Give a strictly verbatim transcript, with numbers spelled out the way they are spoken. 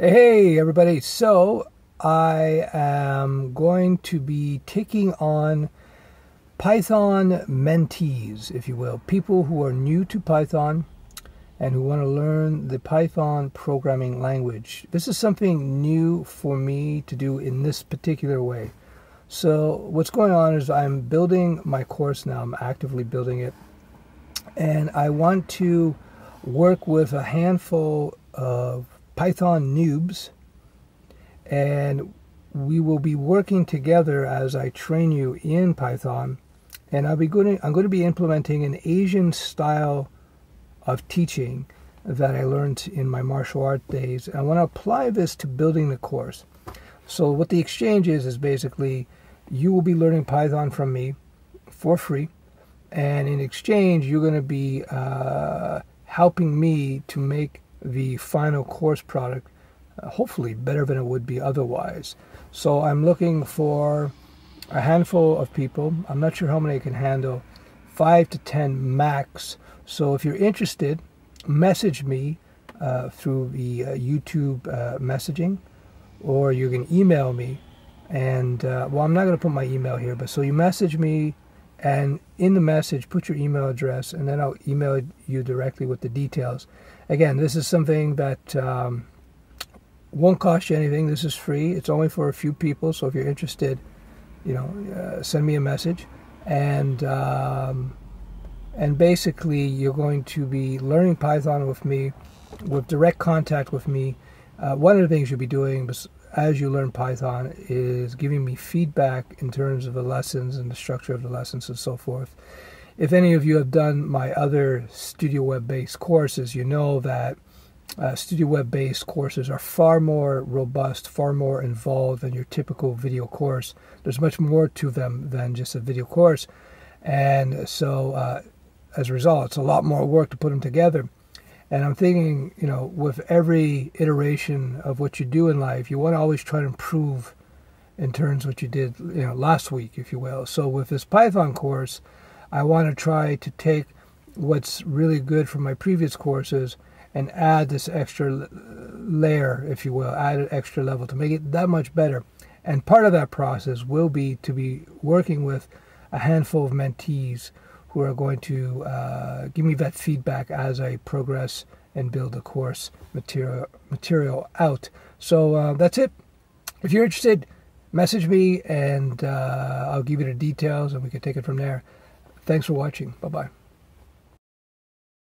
Hey everybody, so I am going to be taking on Python mentees, if you will, people who are new to Python and who want to learn the Python programming language. This is something new for me to do in this particular way. So what's going on is I'm building my course now, I'm actively building it, and I want to work with a handful of Python noobs, and we will be working together as I train you in Python. And I'll be going to, I'm going to be implementing an Asian style of teaching that I learned in my martial art days. And I want to apply this to building the course. So what the exchange is, is basically you will be learning Python from me for free, and in exchange you're going to be uh, helping me to make the final course product uh, hopefully better than it would be otherwise. So I'm looking for a handful of people. I'm not sure how many I can handle, five to ten max. So if you're interested, message me uh, through the uh, YouTube uh, messaging, or you can email me, and uh, well, I'm not going to put my email here, but so you message me, and in the message put your email address, and then I'll email you directly with the details. Again, this is something that um, won't cost you anything. This is free. It's only for a few people, so if you're interested, you know, uh, send me a message. And um, and basically you're going to be learning Python with me, with direct contact with me. Uh, one of the things you'll be doing as you learn Python is giving me feedback in terms of the lessons and the structure of the lessons and so forth. If any of you have done my other StudioWeb based courses, you know that uh, StudioWeb based courses are far more robust, far more involved than your typical video course. There's much more to them than just a video course, and so uh, as a result, it's a lot more work to put them together. And I'm thinking, you know, with every iteration of what you do in life, you want to always try to improve in terms of what you did, you know, last week, if you will. So with this Python course, I want to try to take what's really good from my previous courses and add this extra layer, if you will, add an extra level to make it that much better. And part of that process will be to be working with a handful of mentees who are going to uh, give me that feedback as I progress and build the course material material out. So uh, that's it. If you're interested, message me, and uh, I'll give you the details, and we can take it from there. Thanks for watching. Bye-bye.